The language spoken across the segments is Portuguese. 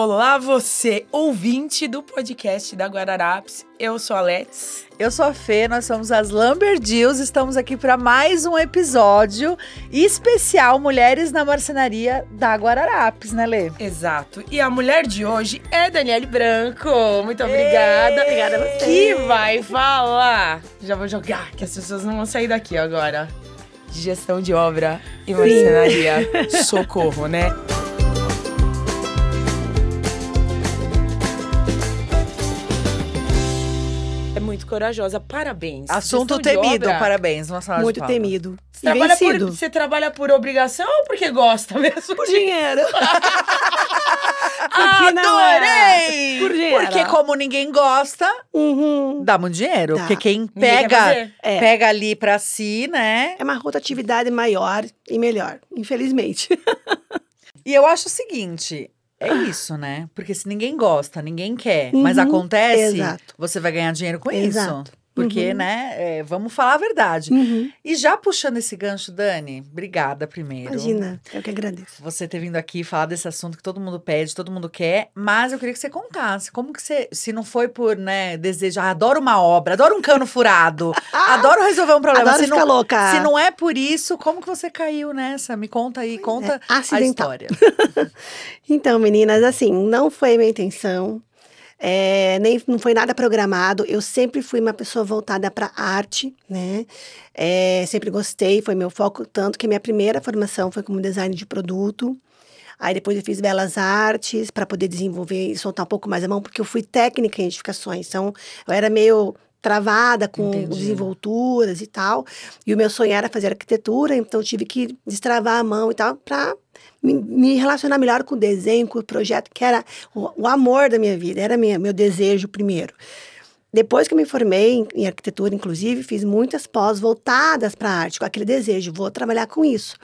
Olá você, ouvinte do podcast da Guararapes, eu sou a Let's. Eu sou a Fê, nós somos as Lumberjills, estamos aqui para mais um episódio especial Mulheres na Marcenaria da Guararapes, né Lê? Exato, e a mulher de hoje é Daniele Branco, muito obrigada. Ei, obrigada a você. Que vai falar, já vou jogar, que as pessoas não vão sair daqui agora, de gestão de obra e marcenaria, socorro, né? Muito corajosa, parabéns. Assunto temido, parabéns. Muito temido. Você trabalha por obrigação ou porque gosta mesmo? Por dinheiro. Adorei! Por dinheiro. Porque como ninguém gosta, dá muito dinheiro. Tá. Porque quem pega ali pra si, né? É uma rotatividade maior e melhor, infelizmente. E eu acho o seguinte... É isso, né? Porque se ninguém gosta, ninguém quer, mas acontece, exato, você vai ganhar dinheiro com isso. Porque, né, vamos falar a verdade. E já puxando esse gancho, Dani, obrigada primeiro. Imagina, eu que agradeço. Você ter vindo aqui falar desse assunto que todo mundo pede, todo mundo quer, mas eu queria que você contasse. Como que você, se não foi por, né, desejo, adoro uma obra, adoro um cano furado, adoro resolver um problema. Adoro ficar louca. Se não é por isso, como que você caiu nessa? Me conta aí, conta a história. Então, meninas, assim, não foi a minha intenção. Não foi nada programado, eu sempre fui uma pessoa voltada para arte, né? Sempre gostei, foi meu foco, tanto que minha primeira formação foi como design de produto. Aí depois eu fiz belas artes para poder desenvolver e soltar um pouco mais a mão, porque eu fui técnica em edificações, então eu era meio travada com desenvolturas e tal. E o meu sonho era fazer arquitetura, então eu tive que destravar a mão e tal para me relacionar melhor com o desenho, com o projeto, que era o amor da minha vida, era meu desejo primeiro. Depois que eu me formei em arquitetura, inclusive, fiz muitas pós voltadas para a arte, com aquele desejo, vou trabalhar com isso.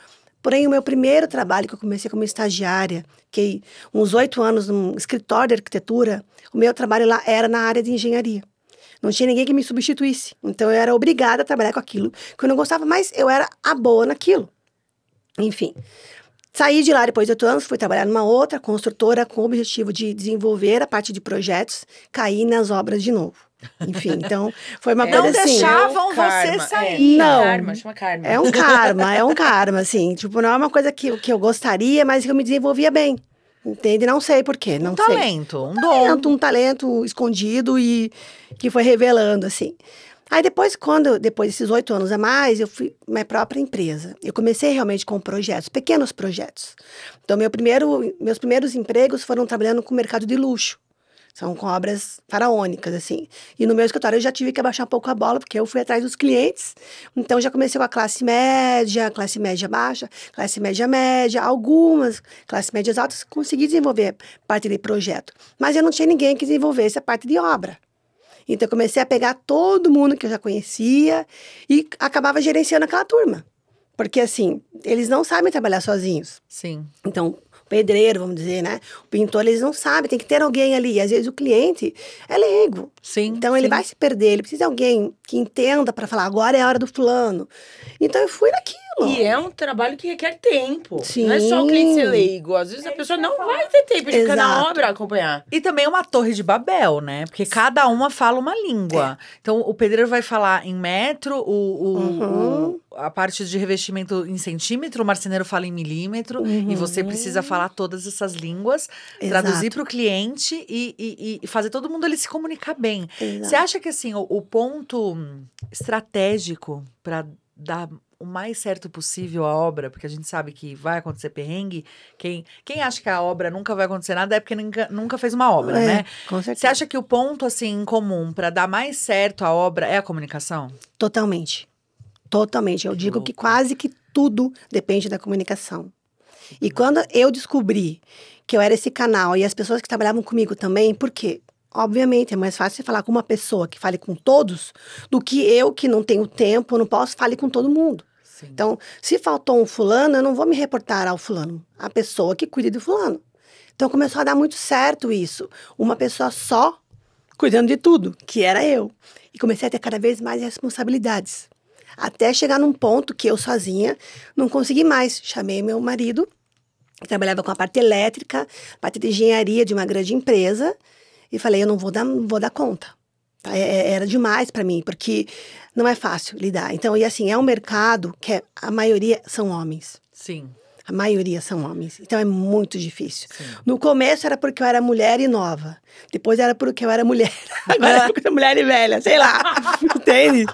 Porém, o meu primeiro trabalho, que eu comecei como estagiária, fiquei uns 8 anos num escritório de arquitetura, o meu trabalho lá era na área de engenharia. Não tinha ninguém que me substituísse, então eu era obrigada a trabalhar com aquilo que eu não gostava, mas eu era a boa naquilo. Enfim... Saí de lá depois de 8 anos, fui trabalhar numa outra construtora com o objetivo de desenvolver a parte de projetos, caí nas obras de novo. Enfim, então foi uma coisa assim. Não deixavam você sair. Não. Karma, chama karma. É um karma, assim. Tipo, não é uma coisa que eu gostaria, mas que eu me desenvolvia bem. Entende? Não sei por quê, não sei. Um talento escondido e que foi revelando, assim. Aí depois, depois desses 8 anos a mais, eu fui minha própria empresa. Eu comecei realmente com projetos, pequenos projetos. Então, meus primeiros empregos foram trabalhando com o mercado de luxo. São com obras faraônicas, assim. E no meu escritório eu já tive que abaixar um pouco a bola, porque eu fui atrás dos clientes. Então, já comecei com a classe média baixa, classe média, algumas classes médias altas, consegui desenvolver parte de projeto. Mas eu não tinha ninguém que desenvolvesse a parte de obra. Então, eu comecei a pegar todo mundo que eu já conhecia e acabava gerenciando aquela turma. Porque, assim, eles não sabem trabalhar sozinhos. Sim. Então, o pedreiro, vamos dizer, né? O pintor, eles não sabem, tem que ter alguém ali. E, às vezes, o cliente é leigo. Sim. Então, ele vai se perder, ele precisa de alguém que entenda para falar, agora é a hora do fulano. Então, eu fui naquilo. E é um trabalho que requer tempo. Sim. Não é só o cliente ser leigo. Às vezes a pessoa não vai ter tempo de ficar na obra acompanhar. E também uma torre de Babel, né? Porque cada uma fala uma língua. Então, o pedreiro vai falar em metro, a parte de revestimento em centímetro, o marceneiro fala em milímetro. E você precisa falar todas essas línguas, traduzir para o cliente e fazer todo mundo ele se comunicar bem. Exato. Você acha que, assim, o ponto estratégico para dar... o mais certo possível a obra, porque a gente sabe que vai acontecer perrengue, quem acha que a obra nunca vai acontecer nada é porque nunca fez uma obra, né? Com certeza. Você acha que o ponto, assim, em comum para dar mais certo a obra é a comunicação? Totalmente. Eu digo que quase que tudo depende da comunicação. E quando eu descobri que eu era esse canal e as pessoas que trabalhavam comigo também, por quê? Obviamente, é mais fácil você falar com uma pessoa que fale com todos do que eu, que não tenho tempo, não posso, fale com todo mundo. Sim. Então, se faltou um fulano, eu não vou me reportar ao fulano, a pessoa que cuida do fulano. Então, começou a dar muito certo isso. Uma pessoa só cuidando de tudo, que era eu. E comecei a ter cada vez mais responsabilidades. Até chegar num ponto que eu sozinha não consegui mais. Chamei meu marido. Eu trabalhava com a parte elétrica, parte de engenharia de uma grande empresa. E falei, eu não vou dar conta. Tá? Era demais para mim, porque não é fácil lidar. Então, e assim, é um mercado que a maioria são homens. Sim. A maioria são homens. Então, é muito difícil. Sim. No começo, era porque eu era mulher e nova. Depois, era porque eu era mulher. Agora, é porque eu era mulher e velha. Sei lá. Entende?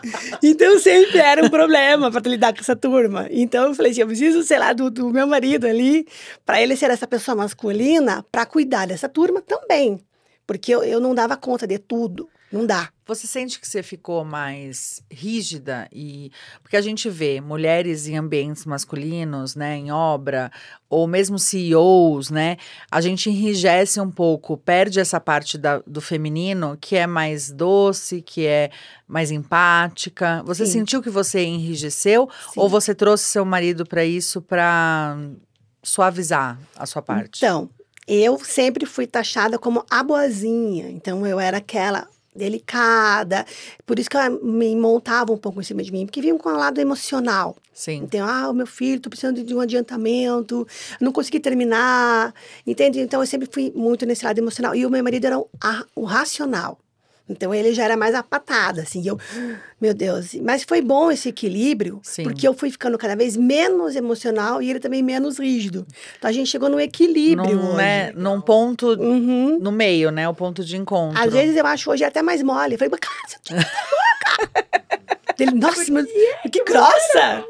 Então, sempre era um problema para lidar com essa turma. Então, eu falei assim, eu preciso, sei lá, do meu marido ali, para ele ser essa pessoa masculina, para cuidar dessa turma também. Porque eu não dava conta de tudo. Não dá. Você sente que você ficou mais rígida? E porque a gente vê mulheres em ambientes masculinos, né? Em obra, ou mesmo CEOs, né? A gente enrijece um pouco, perde essa parte do feminino, que é mais doce, que é mais empática. Você sentiu que você enrijeceu? Sim. Ou você trouxe seu marido para isso, para suavizar a sua parte? Então... eu sempre fui taxada como a boazinha, então eu era aquela delicada, por isso que eu me montava um pouco em cima de mim, porque vinha com o lado emocional. Sim. Então, ah, o meu filho, tô precisando de um adiantamento, não consegui terminar, entende? Então, eu sempre fui muito nesse lado emocional, e o meu marido era o racional. Então, ele já era mais a patada, assim, e eu, meu Deus. Mas foi bom esse equilíbrio, sim, porque eu fui ficando cada vez menos emocional e ele também menos rígido. Então, a gente chegou num equilíbrio hoje. Né? Num ponto, uhum, no meio, né? O ponto de encontro. Às vezes, eu acho hoje até mais mole. Eu falei, cara, ele, nossa, mas que grossa!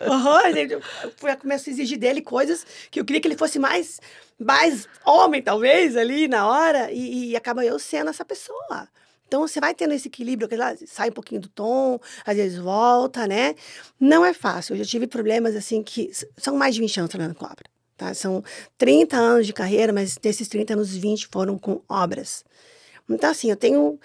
Eu começo a exigir dele coisas que eu queria que ele fosse mais homem, talvez, ali na hora. E acaba eu sendo essa pessoa. Então, você vai tendo esse equilíbrio, que ela sai um pouquinho do tom, às vezes volta, né? Não é fácil. Eu já tive problemas, assim, que... são mais de 20 anos trabalhando com obra, tá? São 30 anos de carreira, mas desses 30 anos, 20 foram com obras. Então, assim, eu tenho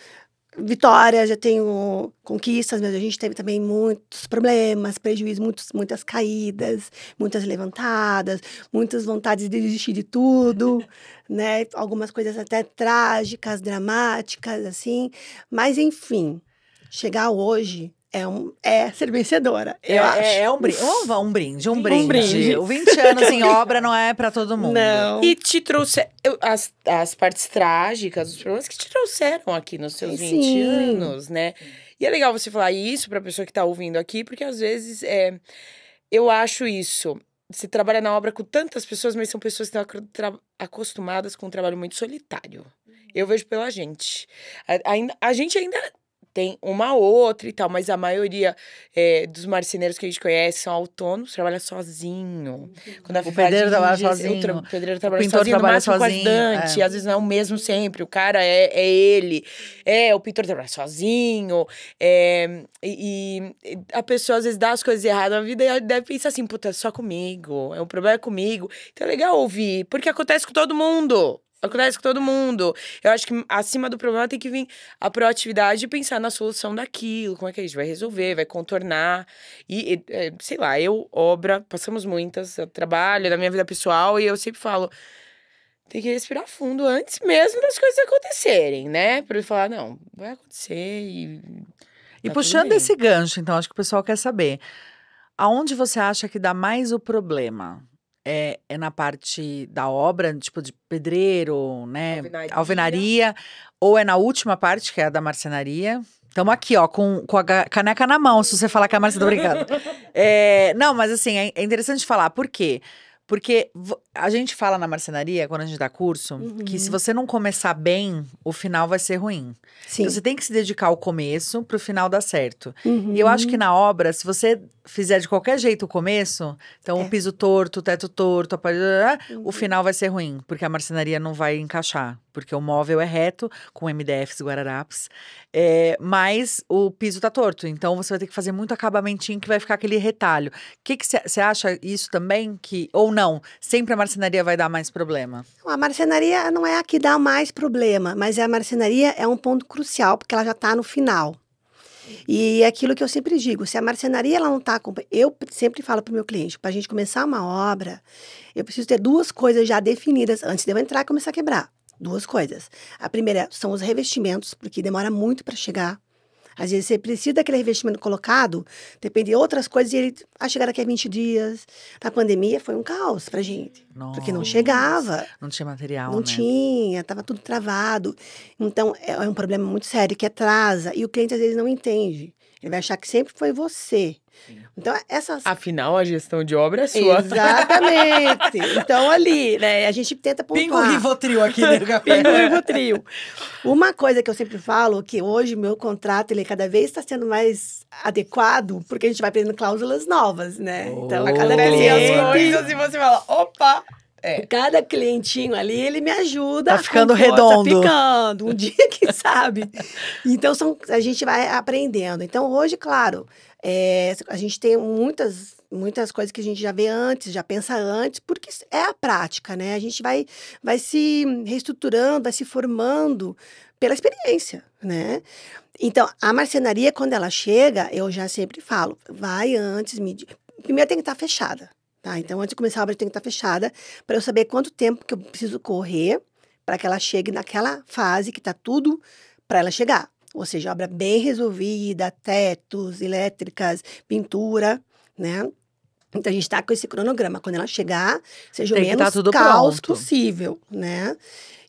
vitórias, já tenho conquistas, mas a gente teve também muitos problemas, prejuízos, muitas caídas, muitas levantadas, muitas vontades de desistir de tudo, né? Algumas coisas até trágicas, dramáticas, assim. Mas, enfim, chegar hoje é ser vencedora, eu acho. É um brinde. O 20 anos em obra não é pra todo mundo. Não. E te trouxe as partes trágicas, os problemas que te trouxeram aqui nos seus 20 anos, né? E é legal você falar isso pra pessoa que tá ouvindo aqui, porque às vezes eu acho isso. Você trabalha na obra com tantas pessoas, mas são pessoas que estão acostumadas com um trabalho muito solitário. Eu vejo pela gente. A gente ainda... tem uma ou outra e tal, mas a maioria dos marceneiros que a gente conhece são autônomos, trabalha sozinho. Quando o pedreiro trabalha sozinho. O pedreiro trabalha sozinho, pintor trabalha sozinho. Bastante, às vezes não é o mesmo sempre, o cara é ele. O pintor trabalha sozinho. E a pessoa às vezes dá as coisas erradas na vida e ela deve pensar assim, puta, é só comigo, o problema é comigo. Então é legal ouvir, porque acontece com todo mundo. Acontece com todo mundo. Eu acho que acima do problema tem que vir a proatividade e pensar na solução daquilo. Como é que a gente vai resolver, vai contornar. E sei lá, obra, passamos muitas. Eu trabalho na minha vida pessoal e eu sempre falo... tem que respirar fundo antes mesmo das coisas acontecerem, né? Pra eu falar, não, vai acontecer e puxando esse gancho, então, acho que o pessoal quer saber. Aonde você acha que dá mais o problema? É na parte da obra, tipo de pedreiro, né? Alvenaria. Ou é na última parte, que é a da marcenaria. Estamos aqui, ó, com a caneca na mão, se você falar que a marcenaria tá brincando. Não, mas assim, é interessante falar. Por quê? Porque a gente fala na marcenaria, quando a gente dá curso, que se você não começar bem, o final vai ser ruim. Sim. Então, você tem que se dedicar ao começo para o final dar certo. E eu acho que na obra, se você fizer de qualquer jeito o começo, então o piso torto, o teto torto, a parede, o final vai ser ruim, porque a marcenaria não vai encaixar, porque o móvel é reto, com MDFs, Guararapes, mas o piso tá torto, então você vai ter que fazer muito acabamentinho que vai ficar aquele retalho. O que você acha isso também? Ou não? Sempre a marcenaria vai dar mais problema? A marcenaria não é a que dá mais problema, mas a marcenaria é um ponto crucial, porque ela já tá no final. E é aquilo que eu sempre digo, se a marcenaria ela não está... Eu sempre falo para o meu cliente, para a gente começar uma obra, eu preciso ter duas coisas já definidas antes de eu entrar e começar a quebrar. Duas coisas. A primeira são os revestimentos, porque demora muito para chegar. Às vezes você precisa daquele revestimento colocado, depende de outras coisas, e ele chegar daqui a 20 dias. Na pandemia foi um caos pra gente. Nossa. Porque não chegava. Não tinha material, não, né? Tinha, tava tudo travado. Então, é um problema muito sério, que atrasa. E o cliente, às vezes, não entende. Ele vai achar que sempre foi você. Então, essas... Afinal, a gestão de obra é sua. Exatamente. Então, ali, né, a gente tenta pontuar. Pingo o Rivotril aqui dentro do café. Pingo o Rivotril. Uma coisa que eu sempre falo, que hoje meu contrato, ele cada vez está sendo mais adequado, porque a gente vai aprendendo cláusulas novas, né? Oh, então, a cada cliente... E você fala, opa... É. Cada clientinho ali, ele me ajuda. Tá ficando redondo. Tá ficando, um dia que sabe. Então, a gente vai aprendendo. Então, hoje, claro, a gente tem muitas coisas que a gente já vê antes, já pensa antes, porque é a prática, né? A gente vai se reestruturando, vai se formando pela experiência, né? Então, a marcenaria, quando ela chega, eu já sempre falo, vai antes, primeiro tem que estar fechada. Tá, então, antes de começar a obra, tem que estar fechada para eu saber quanto tempo que eu preciso correr para que ela chegue naquela fase que está tudo para ela chegar. Ou seja, obra bem resolvida, tetos, elétricas, pintura, né? Então, a gente está com esse cronograma. Quando ela chegar, seja o menos caos possível, né?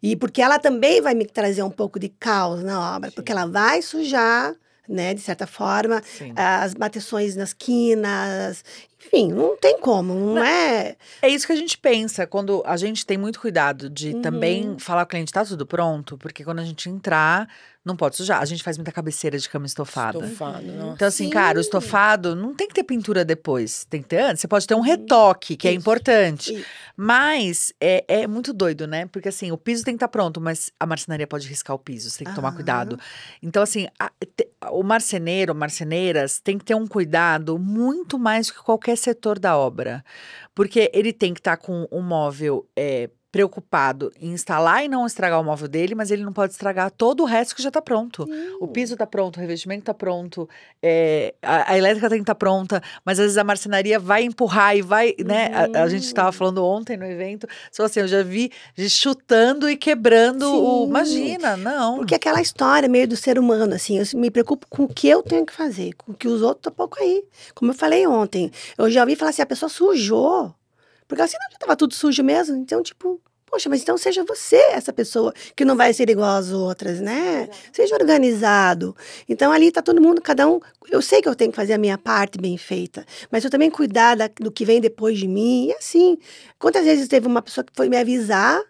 E porque ela também vai me trazer um pouco de caos na obra, porque ela vai sujar... Né, de certa forma, sim, as bateções nas quinas, enfim, não tem como, não é... É isso que a gente pensa, quando a gente tem muito cuidado de também falar ao cliente, tá tudo pronto, porque quando a gente entrar, não pode sujar. A gente faz muita cabeceira de cama estofada. Nossa. Então, assim, sim, cara, o estofado não tem que ter pintura depois, tem que ter antes. Você pode ter um retoque, que é importante, isso. Mas é muito doido, né? Porque, assim, o piso tem que estar pronto, mas a marcenaria pode riscar o piso, você tem que tomar cuidado. Então, assim... O marceneiro, marceneiras, tem que ter um cuidado muito mais que qualquer setor da obra. Porque ele tem que estar com um móvel preocupado em instalar e não estragar o móvel dele, mas ele não pode estragar todo o resto que já está pronto. O piso está pronto, o revestimento está pronto, a elétrica tem que estar pronta, mas às vezes a marcenaria vai empurrar e vai, né? A gente estava falando ontem no evento, só assim, eu já vi chutando e quebrando, imagina, não. Porque aquela história meio do ser humano, assim, eu me preocupo com o que eu tenho que fazer, com o que os outros estão pouco aí. Como eu falei ontem, eu já ouvi falar assim, a pessoa sujou, porque assim, não, já tava tudo sujo mesmo, então, tipo, poxa, mas então seja você essa pessoa que não vai ser igual às outras, né? Seja organizado. Então, ali tá todo mundo, cada um, eu sei que eu tenho que fazer a minha parte bem feita, mas eu também cuidar do que vem depois de mim, e assim, quantas vezes teve uma pessoa que foi me avisar,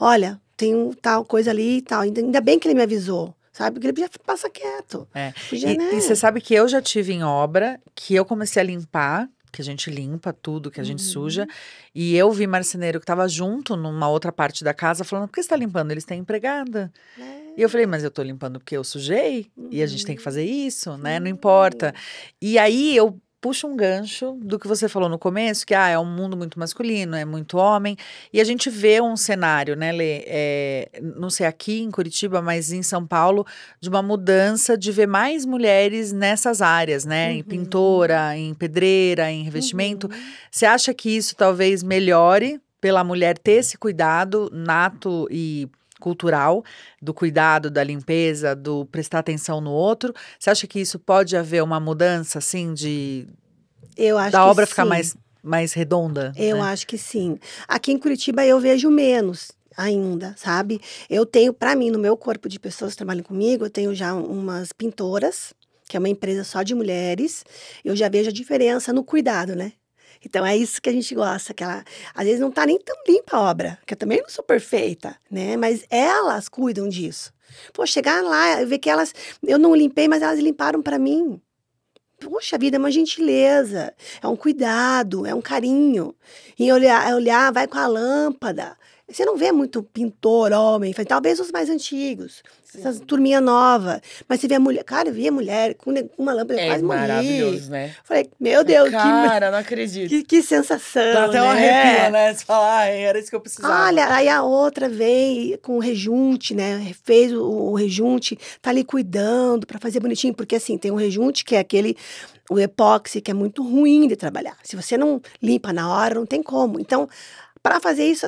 olha, tem um tal coisa ali e tal, ainda bem que ele me avisou. Sabe? Porque ele já passa quieto. E você sabe que eu já tive em obra, que eu comecei a limpar, que a gente limpa tudo, que a gente suja. E eu vi marceneiro que tava junto numa outra parte da casa falando, por que você tá limpando? Eles têm empregada. E eu falei, mas eu tô limpando porque eu sujei? E a gente tem que fazer isso, né? Não importa. E aí eu puxo um gancho do que você falou no começo, que é um mundo muito masculino, é muito homem. E a gente vê um cenário, né, Lê? Não sei aqui em Curitiba, mas em São Paulo, de uma mudança de ver mais mulheres nessas áreas, né? Em pintora, em pedreira, em revestimento. Você acha que isso talvez melhore pela mulher ter esse cuidado nato e cultural, do cuidado, da limpeza, do prestar atenção no outro? Você acha que isso pode haver uma mudança, assim, de... Eu acho da obra ficar mais redonda? Eu acho que sim. Aqui em Curitiba eu vejo menos ainda, sabe? Eu tenho, pra mim, no meu corpo de pessoas que trabalham comigo, eu tenho já umas pintoras, que é uma empresa só de mulheres, eu já vejo a diferença no cuidado, né? Então, é isso que a gente gosta, que ela, às vezes, não tá nem tão limpa a obra, que eu também não sou perfeita, né? Mas elas cuidam disso. Pô, chegar lá e ver que elas... Eu não limpei, mas elas limparam para mim. Poxa vida, é uma gentileza, é um cuidado, é um carinho. E olhar, vai com a lâmpada. Você não vê muito pintor, homem, talvez os mais antigos, essas turminha nova. Mas você vê a mulher, cara, eu vi a mulher com uma lâmpada quase morri. Maravilhoso, né? Falei, meu Deus, cara, não acredito. Que sensação, dá até um arrepio, né? Você fala, era isso que eu precisava. Olha, aí a outra vem com o rejunte, né? Fez o rejunte, tá ali cuidando pra fazer bonitinho. Porque assim, tem um rejunte que é aquele... O epóxi, que é muito ruim de trabalhar. Se você não limpa na hora, não tem como. Então... Para fazer isso,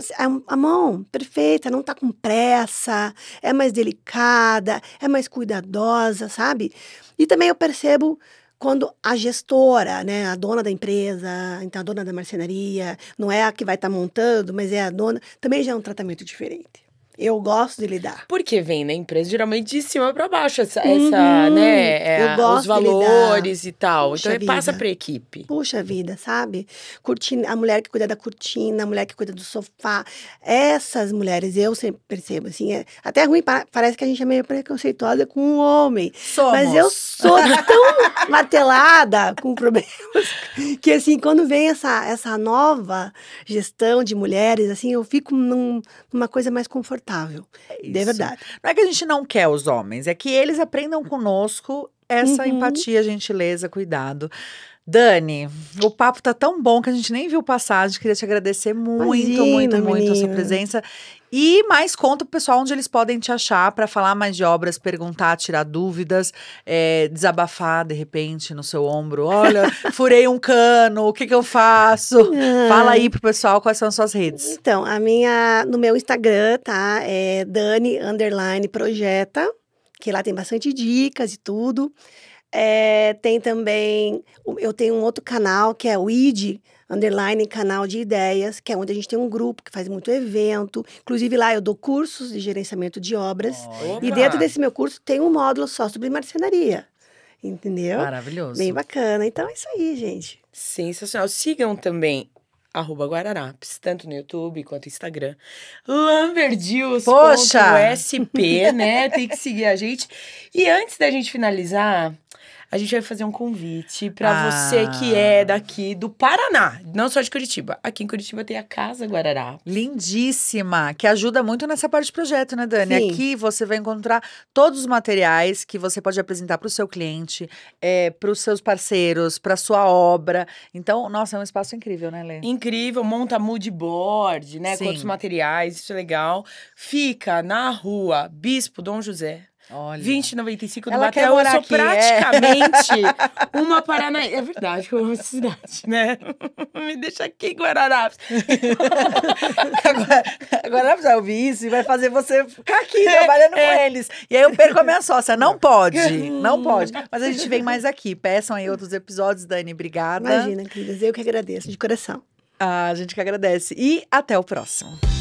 a mão perfeita, não tá com pressa, é mais delicada, é mais cuidadosa, sabe? E também eu percebo quando a gestora, né, a dona da empresa, então a dona da marcenaria, não é a que vai estar montando, mas é a dona, também já é um tratamento diferente. Eu gosto de lidar. Porque vem na empresa geralmente de cima para baixo, essa né? Os valores e tal. Puxa então, passa para a equipe. Puxa vida, sabe? Cortina, a mulher que cuida da cortina, a mulher que cuida do sofá. Essas mulheres, eu sempre percebo, assim, até ruim, parece que a gente é meio preconceituosa com um homem. Somos. Mas eu sou tão martelada com problemas que, assim, quando vem essa nova gestão de mulheres, assim, eu fico numa coisa mais confortável. É de verdade. Não é que a gente não quer os homens, é que eles aprendam conosco essa empatia, gentileza, cuidado. Dani, o papo tá tão bom que a gente nem viu passagem. Queria te agradecer muito, muito a sua presença. E mais conta pro pessoal onde eles podem te achar para falar mais de obras, perguntar, tirar dúvidas, desabafar de repente no seu ombro. Olha, furei um cano, o que eu faço? Fala aí pro pessoal quais são as suas redes. Então, no meu Instagram, tá? É Dani_Projeta, que lá tem bastante dicas e tudo. Tem também, eu tenho um outro canal que é o ID, canal de ideias, que é onde a gente tem um grupo que faz muito evento. Inclusive lá eu dou cursos de gerenciamento de obras. Opa. E dentro desse meu curso tem um módulo só sobre marcenaria. Entendeu? Maravilhoso. Bem bacana. Então é isso aí, gente. Sensacional. Sigam também @Guararapes, tanto no YouTube quanto no Instagram. Lumberjills.sp, né? Tem que seguir a gente. E antes da gente finalizar, a gente vai fazer um convite para você que é daqui do Paraná, não só de Curitiba. Aqui em Curitiba tem a Casa Guarará. Lindíssima, que ajuda muito nessa parte de projeto, né, Dani? Sim. Aqui você vai encontrar todos os materiais que você pode apresentar para o seu cliente, para os seus parceiros, para sua obra. Então, nossa, é um espaço incrível, né, Lê? Incrível, monta mood board, né, com outros materiais, isso é legal. Fica na rua Bispo Dom José. Olha. 2095 do Batel, eu sou aqui, praticamente uma paranaense. É verdade que eu amo essa cidade, né? Me deixa aqui, Guararapes. Guararapes vai ouvir isso e vai fazer você ficar aqui trabalhando com eles. E aí eu perco a minha sócia. Não pode, não pode. Mas a gente vem mais aqui. Peçam aí outros episódios, Dani. Obrigada. Imagina, queridas. Eu que agradeço, de coração. A gente que agradece. E até o próximo.